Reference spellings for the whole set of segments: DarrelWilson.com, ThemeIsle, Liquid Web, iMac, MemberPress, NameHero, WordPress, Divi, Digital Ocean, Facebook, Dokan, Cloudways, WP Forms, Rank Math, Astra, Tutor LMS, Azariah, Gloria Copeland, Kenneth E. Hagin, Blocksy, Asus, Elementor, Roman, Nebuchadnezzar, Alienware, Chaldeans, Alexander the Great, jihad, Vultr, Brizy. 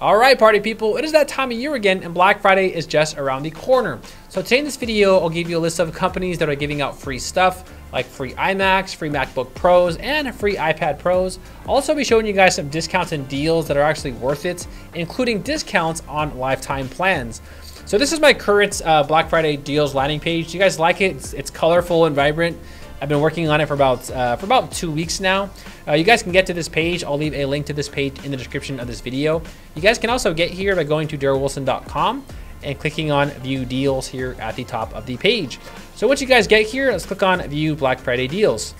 All right, party people, it is that time of year again, and Black Friday is just around the corner. So today in this video, I'll give you a list of companies that are giving out free stuff, like free iMacs, free MacBook Pros, and free iPad Pros. I'll also be showing you guys some discounts and deals that are actually worth it, including discounts on lifetime plans. So this is my current Black Friday deals landing page. Do you guys like it? It's colorful and vibrant. I've been working on it for about 2 weeks now. You guys can get to this page. I'll leave a link to this page in the description of this video. You guys can also get here by going to DarrelWilson.com and clicking on View Deals here at the top of the page. So once you guys get here, let's click on View Black Friday Deals.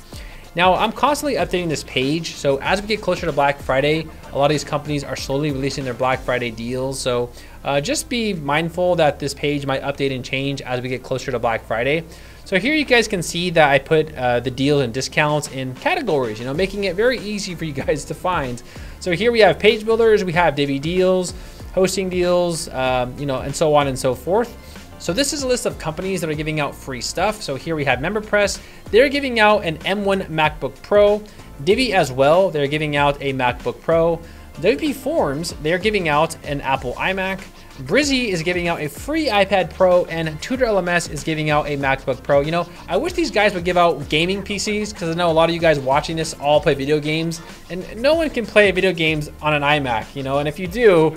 Now, I'm constantly updating this page. So as we get closer to Black Friday, a lot of these companies are slowly releasing their Black Friday deals. So just be mindful that this page might update and change as we get closer to Black Friday. So here you guys can see that I put the deals and discounts in categories, you know, making it very easy for you guys to find. So here we have page builders, we have Divi deals, hosting deals, you know, and so on and so forth. So this is a list of companies that are giving out free stuff. So here we have MemberPress. They're giving out an M1 MacBook Pro. Divi as well, they're giving out a MacBook Pro. WP Forms, they're giving out an Apple iMac. Brizy is giving out a free iPad Pro, and Tutor LMS is giving out a MacBook Pro. You know, I wish these guys would give out gaming PCs, because I know a lot of you guys watching this all play video games, and no one can play video games on an iMac, you know, and if you do,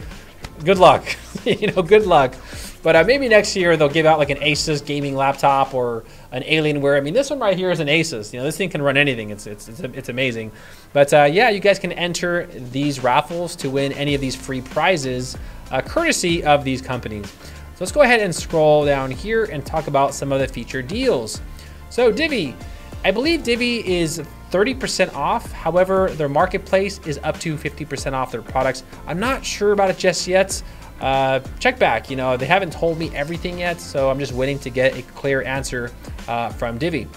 good luck, you know, good luck. But maybe next year they'll give out like an Asus gaming laptop or an Alienware. I mean, this one right here is an Asus. You know, this thing can run anything. It's amazing. But yeah, you guys can enter these raffles to win any of these free prizes, courtesy of these companies. So let's go ahead and scroll down here and talk about some of the feature deals. So Divi, I believe Divi is 30% off. However, their marketplace is up to 50% off their products. I'm not sure about it just yet. Check back, you know, they haven't told me everything yet, so I'm just waiting to get a clear answer from Divi.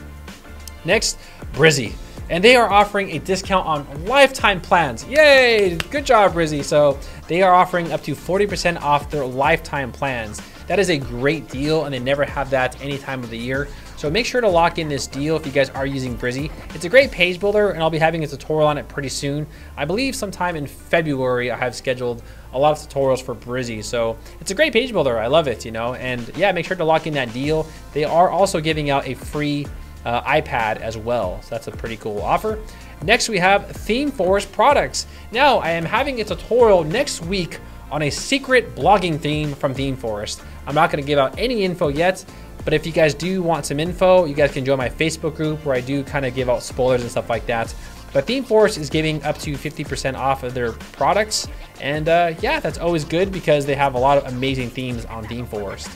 Next, Brizy, and they are offering a discount on lifetime plans. Yay, good job, Brizy. So they are offering up to 40% off their lifetime plans. That is a great deal, and they never have that any time of the year. So make sure to lock in this deal if you guys are using Brizy. It's a great page builder, and I'll be having a tutorial on it pretty soon. I believe sometime in February I have scheduled a lot of tutorials for Brizy. So it's a great page builder. I love it, you know. And yeah, make sure to lock in that deal. They are also giving out a free iPad as well. So that's a pretty cool offer. Next, we have ThemeForest products. Now, I am having a tutorial next week on a secret blogging theme from ThemeForest. I'm not going to give out any info yet. But if you guys do want some info, you guys can join my Facebook group where I do kind of give out spoilers and stuff like that. But ThemeForest is giving up to 50% off of their products. And yeah, that's always good because they have a lot of amazing themes on ThemeForest.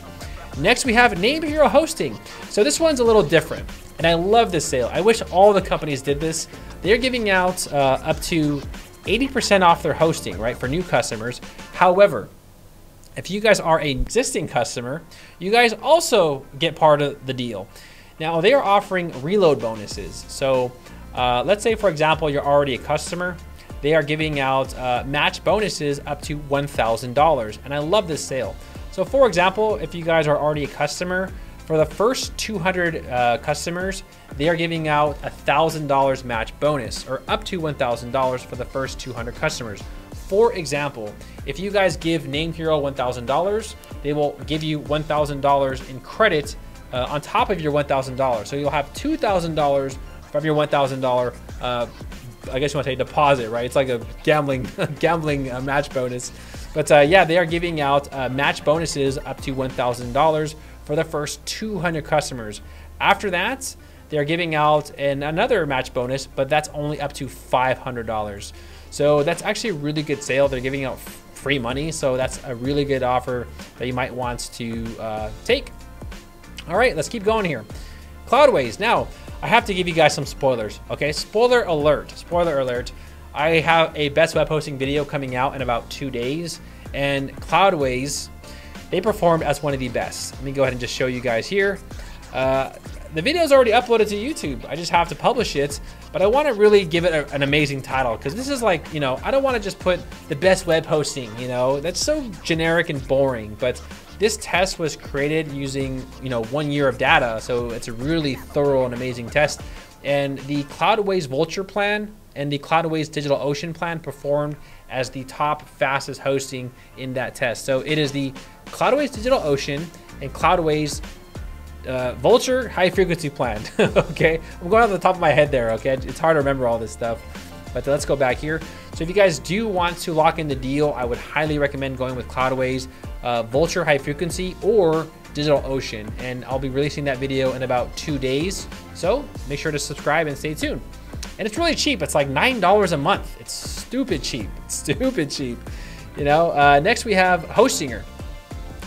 Next, we have NameHero Hosting. So this one's a little different, and I love this sale. I wish all the companies did this. They're giving out up to 80% off their hosting, right, for new customers. However, if you guys are an existing customer, you guys also get part of the deal. Now, they are offering reload bonuses. So let's say, for example, you're already a customer. They are giving out match bonuses up to $1,000. And I love this sale. So for example, if you guys are already a customer, for the first 200 customers, they are giving out $1,000 match bonus, or up to $1,000 for the first 200 customers. For example, if you guys give NameHero $1,000, they will give you $1,000 in credit on top of your $1,000. So you'll have $2,000 from your $1,000, I guess you want to say deposit, right? It's like a gambling match bonus. But yeah, they are giving out match bonuses up to $1,000 for the first 200 customers. After that, they're giving out another match bonus, but that's only up to $500. So that's actually a really good sale. They're giving out free money. So that's a really good offer that you might want to take. All right, let's keep going here. Cloudways. Now, I have to give you guys some spoilers. Okay, spoiler alert, spoiler alert. I have a best web hosting video coming out in about 2 days, and Cloudways, they performed as one of the best. Let me go ahead and just show you guys here. The video is already uploaded to YouTube. I just have to publish it, but I want to really give it an amazing title, because this is like, you know, I don't want to just put the best web hosting, you know, that's so generic and boring. But this test was created using, you know, 1 year of data. So it's a really thorough and amazing test. And the Cloudways Vultr plan and the Cloudways Digital Ocean plan performed as the top fastest hosting in that test. So it is the Cloudways Digital Ocean and Cloudways Vultr high frequency plan. Okay, I'm going off the top of my head there. Okay, it's hard to remember all this stuff, but let's go back here. So if you guys do want to lock in the deal, I would highly recommend going with Cloudways Vultr high frequency or Digital Ocean, and I'll be releasing that video in about 2 days, so make sure to subscribe and stay tuned. And it's really cheap. It's like $9 a month. It's stupid cheap. It's stupid cheap, you know. Next we have Hostinger.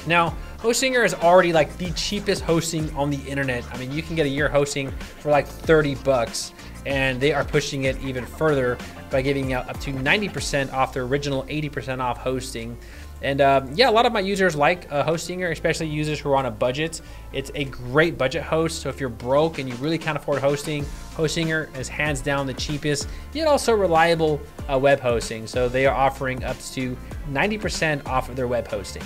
Now Hostinger is already like the cheapest hosting on the internet. I mean, you can get a year hosting for like 30 bucks, and they are pushing it even further by giving out up to 90% off their original 80% off hosting. And yeah, a lot of my users like Hostinger, especially users who are on a budget. It's a great budget host. So if you're broke and you really can't afford hosting, Hostinger is hands down the cheapest, yet also reliable web hosting. So they are offering up to 90% off of their web hosting.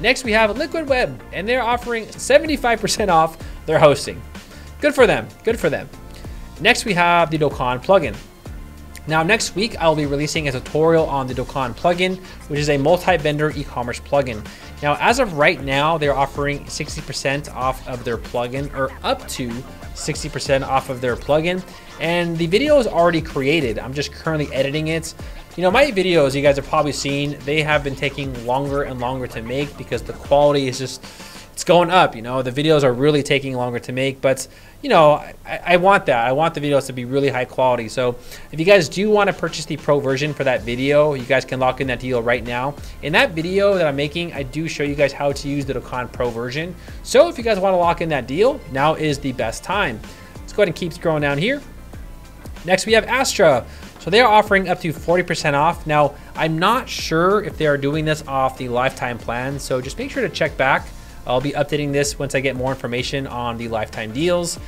Next we have Liquid Web, and they're offering 75% off their hosting. Good for them, good for them. Next we have the Dokan plugin. Now next week, I'll be releasing a tutorial on the Dokan plugin, which is a multi-vendor e-commerce plugin. Now, as of right now, they're offering 60% off of their plugin, or up to 60% off of their plugin. And the video is already created. I'm just currently editing it. You know, my videos, you guys have probably seen, they have been taking longer and longer to make because the quality is just, it's going up, you know. The videos are really taking longer to make, but you know, I want that. I want the videos to be really high quality. So if you guys do want to purchase the pro version for that video, you guys can lock in that deal right now. In that video that I'm making, I do show you guys how to use the Dokan pro version. So if you guys want to lock in that deal, now is the best time. Let's go ahead and keep scrolling down here. Next we have Astra. So they are offering up to 40% off. Now, I'm not sure if they are doing this off the lifetime plan, so just make sure to check back. I'll be updating this once I get more information on the lifetime deals.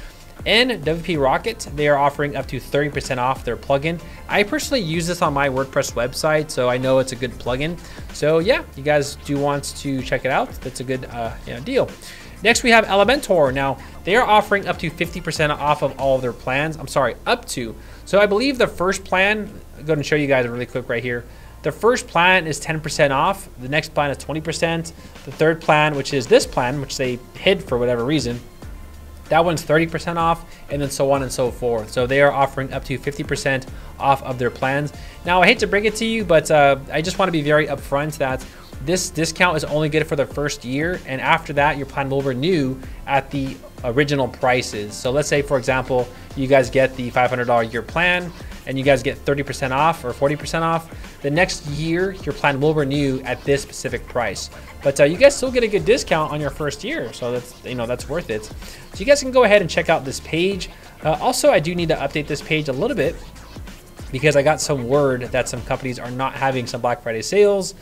And WP Rocket, they are offering up to 30% off their plugin. I personally use this on my WordPress website, so I know it's a good plugin. So yeah, you guys do want to check it out. That's a good you know, deal. Next we have Elementor. Now they are offering up to 50% off of all of their plans. I'm sorry, up to. So I believe the first plan, I'll go ahead and show you guys really quick right here. The first plan is 10% off. The next plan is 20%. The third plan, which is this plan, which they hid for whatever reason, that one's 30% off, and then so on and so forth. So they are offering up to 50% off of their plans. Now, I hate to bring it to you, but I just want to be very upfront that this discount is only good for the first year, and after that, your plan will renew at the original prices. So let's say, for example, you guys get the $500 year plan, and you guys get 30% off or 40% off. The next year, your plan will renew at this specific price. But you guys still get a good discount on your first year, so that's, you know, that's worth it. So you guys can go ahead and check out this page. Also, I do need to update this page a little bit because I got some word that some companies are not having some Black Friday sales.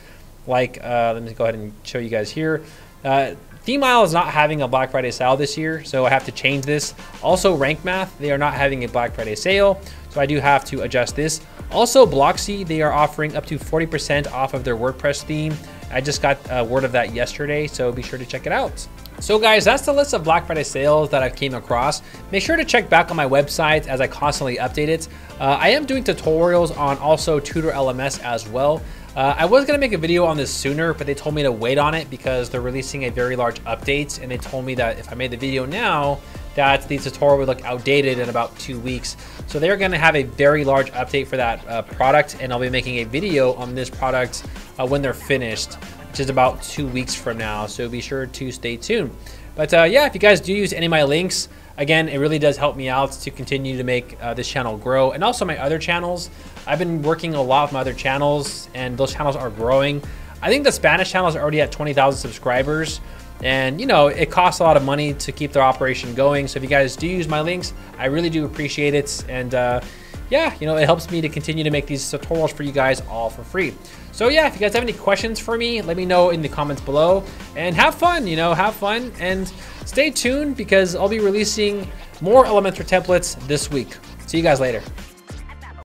Like, let me go ahead and show you guys here. ThemeIsle is not having a Black Friday sale this year, so I have to change this. Also, Rank Math, they are not having a Black Friday sale, so I do have to adjust this. Also, Blocksy, they are offering up to 40% off of their WordPress theme. I just got word of that yesterday, so be sure to check it out. So guys, that's the list of Black Friday sales that I've came across. Make sure to check back on my website as I constantly update it. I am doing tutorials on also Tutor LMS as well. I was gonna make a video on this sooner, but they told me to wait on it because they're releasing a very large update, and they told me that if I made the video now, that the tutorial would look outdated in about 2 weeks. So they're gonna have a very large update for that product, and I'll be making a video on this product when they're finished, which is about 2 weeks from now. So be sure to stay tuned. But yeah, if you guys do use any of my links, again, it really does help me out to continue to make this channel grow, and also my other channels. I've been working a lot with my other channels, and those channels are growing. I think the Spanish channel is already at 20,000 subscribers, and you know, it costs a lot of money to keep their operation going. So if you guys do use my links, I really do appreciate it. And yeah, you know, it helps me to continue to make these tutorials for you guys all for free. So yeah, if you guys have any questions for me, let me know in the comments below, and have fun, you know, have fun, and stay tuned because I'll be releasing more Elementor templates this week. See you guys later.